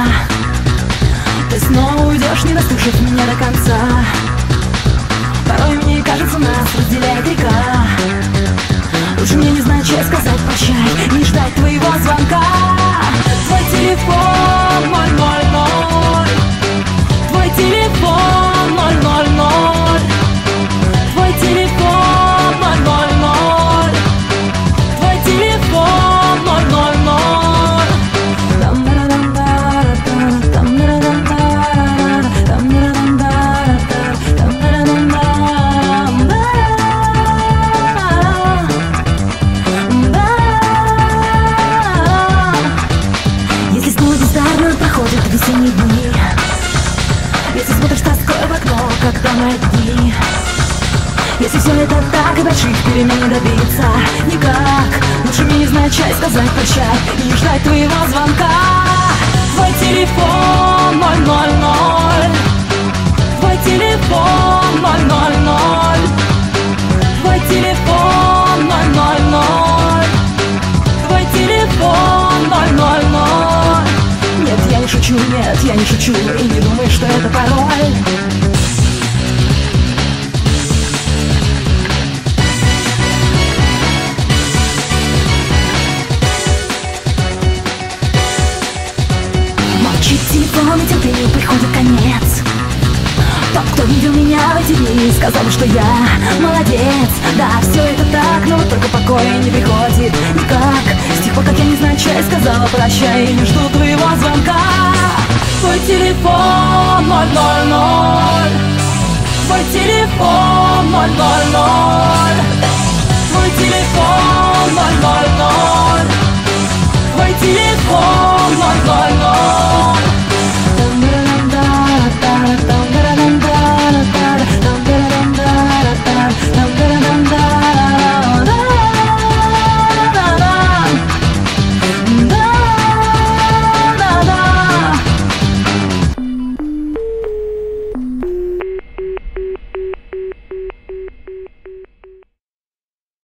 меня. Ты снова уйдешь, не дослушав меня до конца. Порой мне кажется, нас разделяет река. Лучше мне не знать, что сказать, прощай, не ждать твоего звонка. Твой телефон 000, твой телефон 000, твой телефон 000, твой телефон 000. Если снова бездарно проходят весенние дни, если смотришь тоской в окно, когда мы одни, если все это так и больших перемен не добиться никак, лучше мне не знать, чай сказать прощай и не ждать твоего звонка. Твой телефон 000, твой телефон 000, твой телефон 000, твой телефон 000. Нет, я не шучу, нет, я не шучу, и не думай, что это пароль. Телефон и терпению приходит конец. Тот, кто видел меня в эти дни, сказал, что я молодец. Да, все это так, но только покоя не приходит никак. С тех пор, как я не знаю, что я сказала, прощай, и не жду твоего звонка. Твой телефон 000, твой телефон 000.